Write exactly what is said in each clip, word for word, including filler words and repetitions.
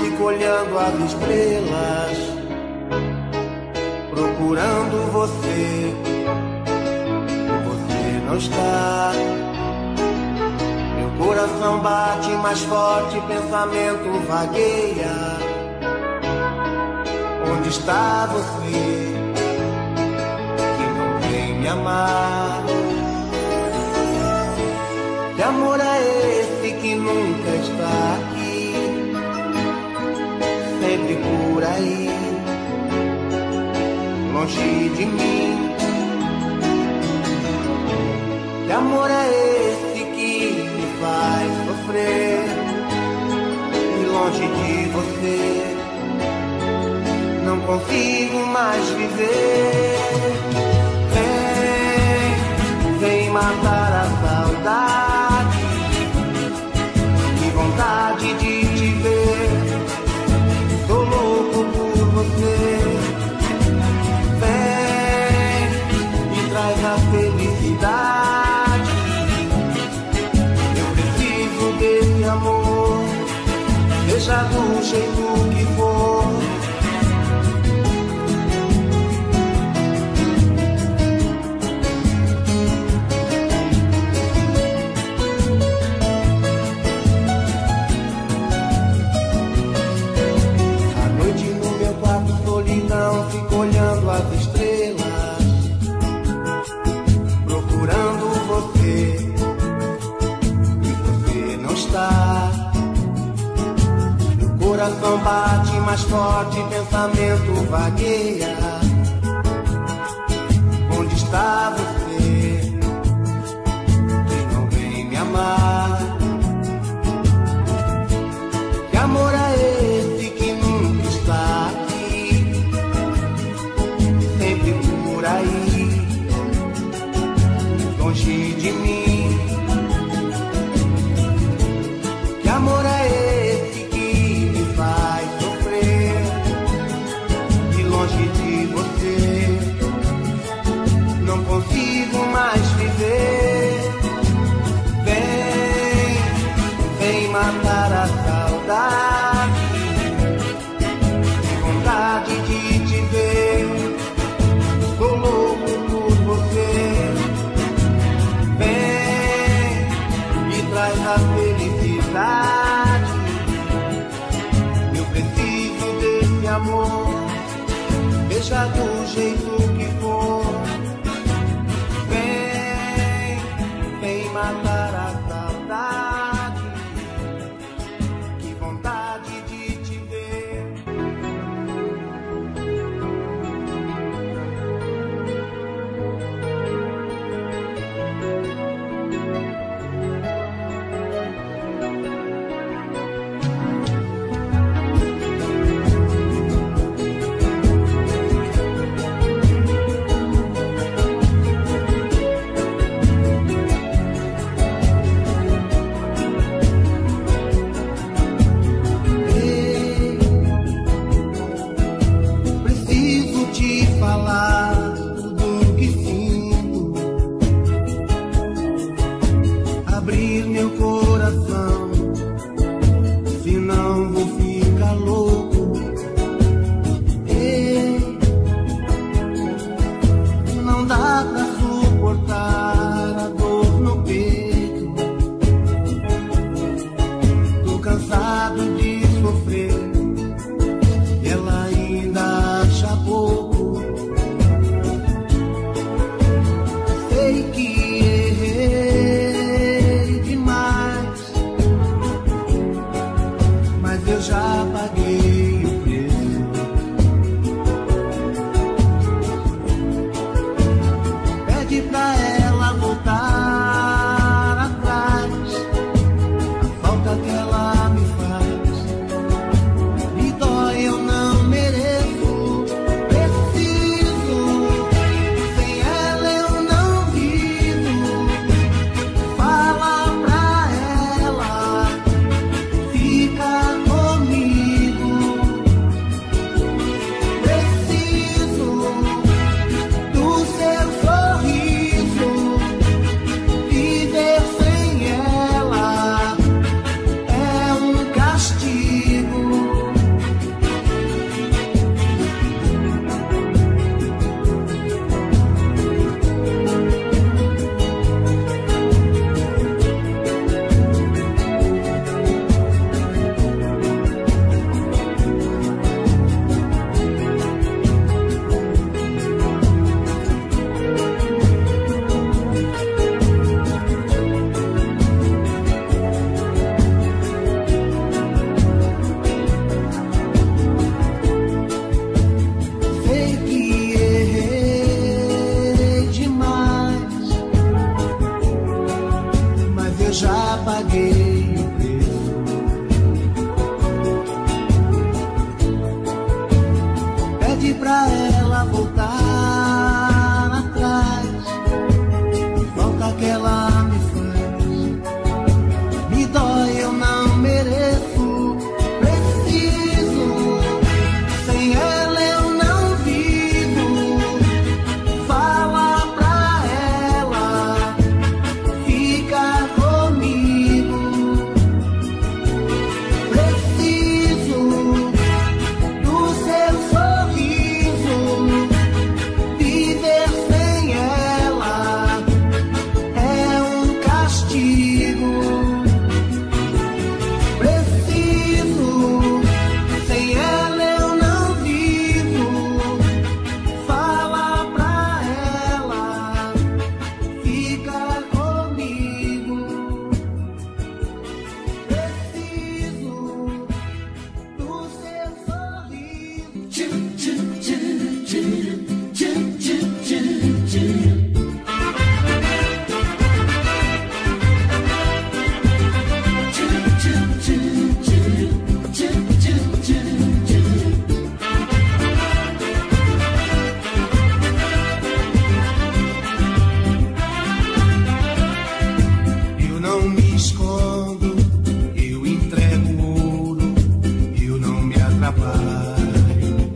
Fico olhando as estrelas, procurando você. Você não está. Meu coração bate mais forte, pensamento vagueia. Onde está você que não vem me amar? Que amor é esse que nunca está aqui, sempre por aí, longe de mim? Que amor é esse que me faz sofrer e longe de você não consigo mais viver? Vem, vem matar a saudade. Que vontade de te ver, tô louco por você. Vem e traz a felicidade. Eu preciso desse amor, seja do jeito que for. Coração bate mais forte, pensamento vagueia. Onde está você que não vem me amar? Que amor é esse que nunca está aqui, sempre por aí, longe de mim? Que amor é esse? Mais viver. Vem, vem matar a saudade. Que vontade de te ver, tô louco por você. Vem e traz a felicidade. Eu preciso desse amor, seja do jeito que for. Matar a saudade, que vontade de te ver. pra ela voltar atrás. Falta que ela me faz, me dói, eu não mereço. Preciso, sem ela eu não vivo. Fala pra ela, fica comigo. Preciso do seu sorriso. Viver sem ela é um castigo. Preciso, sem ela eu não vivo. Fala pra ela, fica comigo. Preciso do seu sorriso. Tchum, tchum, tchum, tchum, tchum, tchum, tchum, tchum. Eu não me escondo, eu entrego o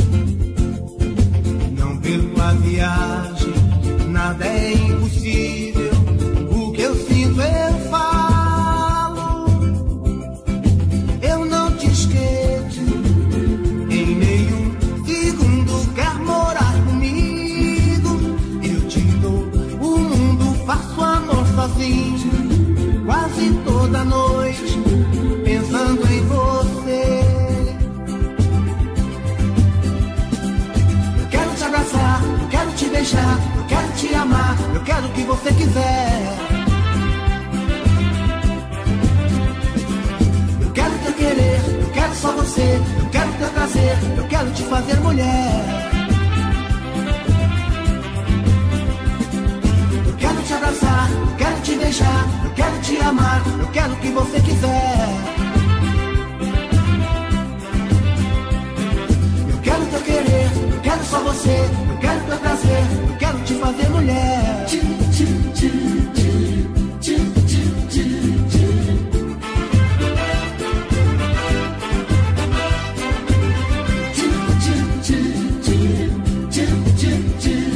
ouro, eu não me atrapalho. Não perco a viagem, nada é impossível. O que eu sinto eu falo. Eu não te esqueço, em nenhum segundo quer morar comigo. Eu te dou o mundo, faço amor sozinho, quase toda noite, pensando em você. Eu quero te abraçar, eu quero te beijar, eu quero te amar, eu quero o que você quiser. Eu quero teu querer, eu quero só você, eu quero teu prazer, eu quero te fazer mulher. Eu quero te abraçar, eu quero te beijar, eu quero te amar, eu quero o que você quiser. Eu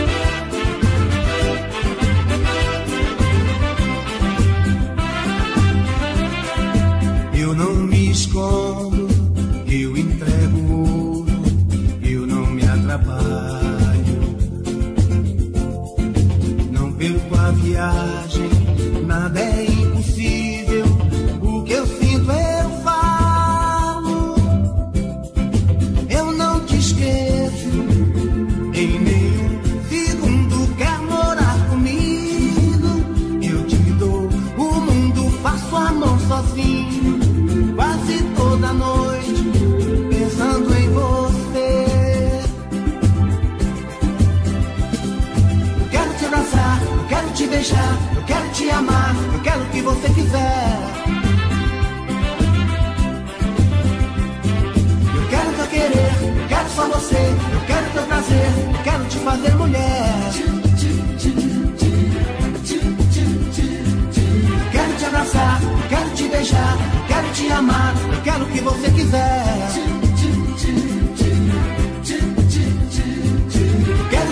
quero teu querer, eu quero só você, eu quero teu prazer, eu quero te fazer mulher. Tchum, tchum, tchum, tchum, tchum, tchum, tchum, tchum. Eu não me escondo, eu entrego o ouro, eu não me atrapalho. Não perco a viagem, nada é impossível, o que eu sinto eu falo. Eu não te esqueço, em nenhum segundo quer morar comigo. Eu te dou o mundo, faço amor sozinho, quase toda noite, pensando em você. Eu quero te abraçar, eu quero te beijar, eu quero te amar, eu quero o que você quiser. Eu quero teu querer, eu quero só você, eu quero teu prazer, eu quero te fazer mulher. Eu quero te abraçar, eu quero te beijar, eu quero te amar, eu quero o que você quiser. Eu quero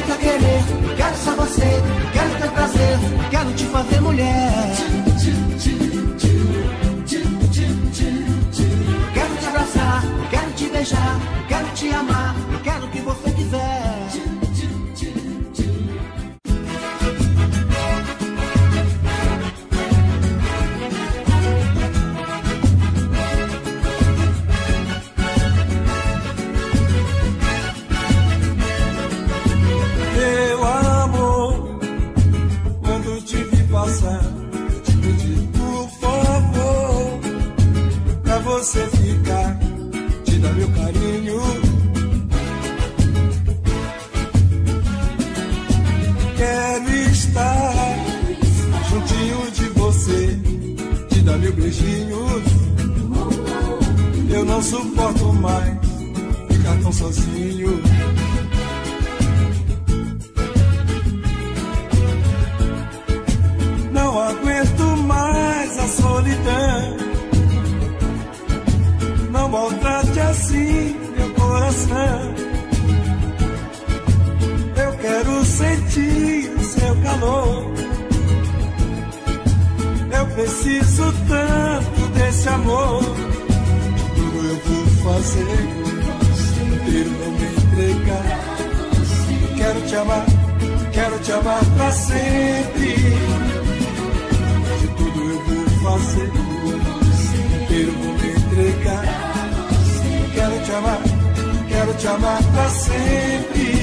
teu querer, eu quero só você, eu quero teu prazer, eu quero te fazer mulher. Eu quero te abraçar, eu quero te beijar, eu quero te amar, eu quero o que você quiser. Você ficar, te dá meu carinho. Quero estar juntinho de você, te dá meu beijinho. Eu não suporto mais tão sozinho. Não aguento mais a solidão. Não maltrate assim meu coração. Eu quero sentir o seu calor. Eu preciso tanto desse amor. Tudo eu vou fazer, inteiro não me entregar. Quero te amar, quero te amar pra sempre. De tudo eu vou fazer, inteiro não me entregar. Quero te amar, quero te amar pra sempre.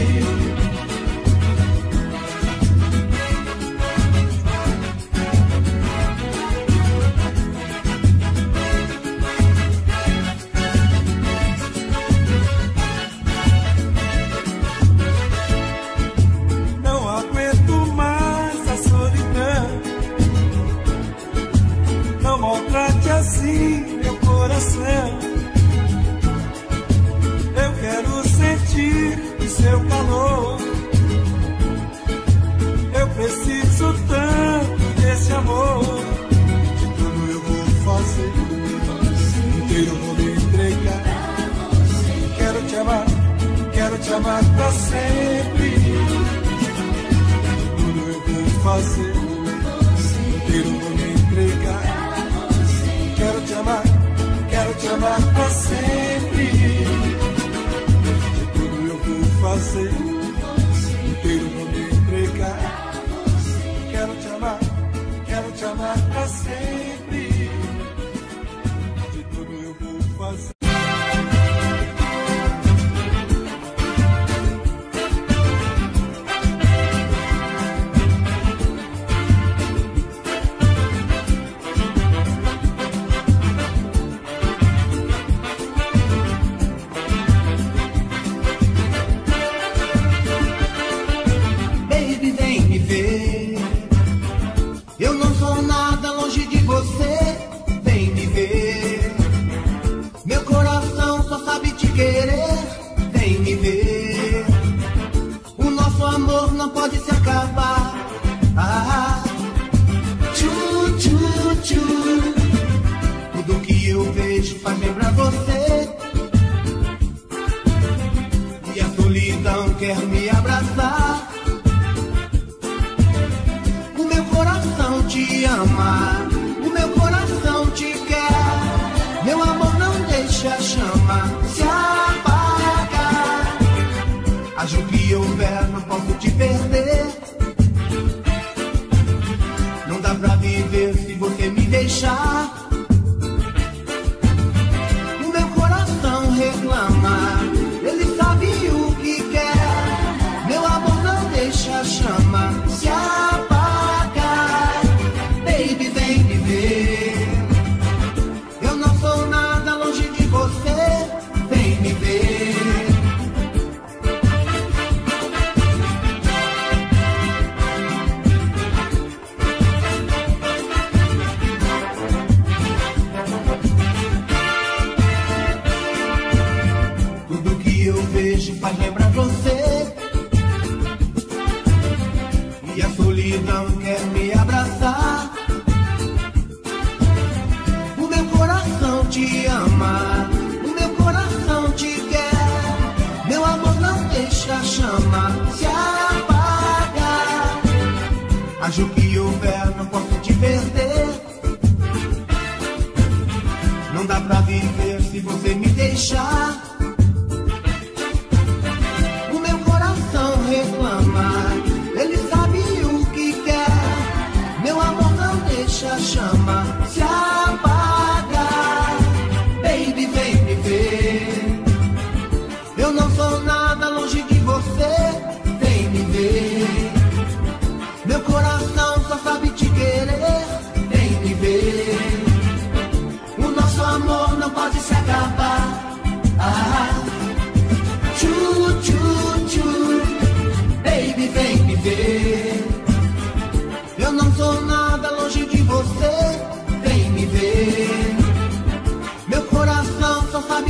Meu coração só sabe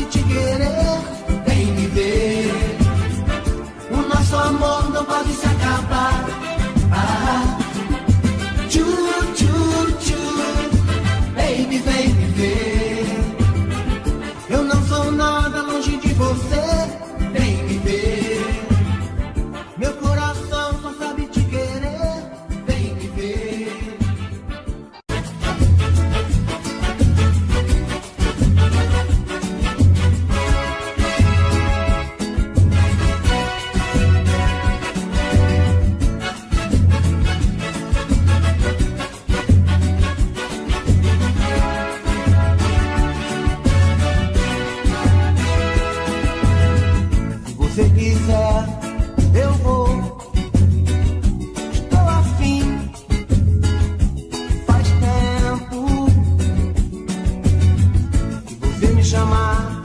te querer, vem me ver. chamar.